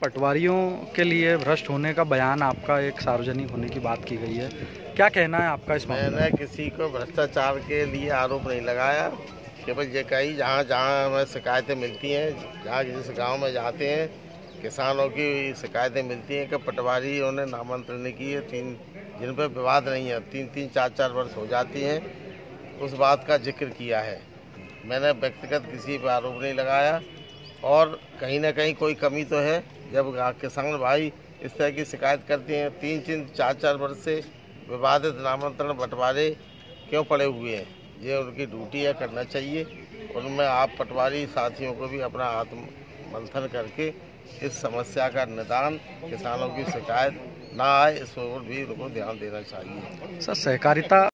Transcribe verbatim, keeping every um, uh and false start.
पटवारियों के लिए भ्रष्ट होने का बयान आपका एक सार्वजनिक होने की बात की गई है, क्या कहना है आपका इस मामले में? मैंने किसी को भ्रष्टाचार के लिए आरोप नहीं लगाया। केवल ये कही जहाँ जहाँ हमें शिकायतें मिलती हैं, जहाँ जिस गांव में जाते हैं किसानों की शिकायतें मिलती हैं कि पटवारियों ने नामांतरण की है, तीन जिन पर विवाद नहीं है, तीन तीन चार चार वर्ष हो जाती हैं, उस बात का जिक्र किया है। मैंने व्यक्तिगत किसी पर आरोप नहीं लगाया और कहीं ना कहीं कोई कमी तो है। जब किसान भाई इस तरह की शिकायत करते हैं, तीन तीन चार चार वर्ष से विवादित नामांतरण बंटवारे क्यों पड़े हुए हैं, ये उनकी ड्यूटी है, करना चाहिए। उनमें आप पटवारी साथियों को भी अपना आत्म मंथन करके इस समस्या का निदान, किसानों की शिकायत ना आए, इस ओर भी उनको ध्यान देना चाहिए। सर सहकारिता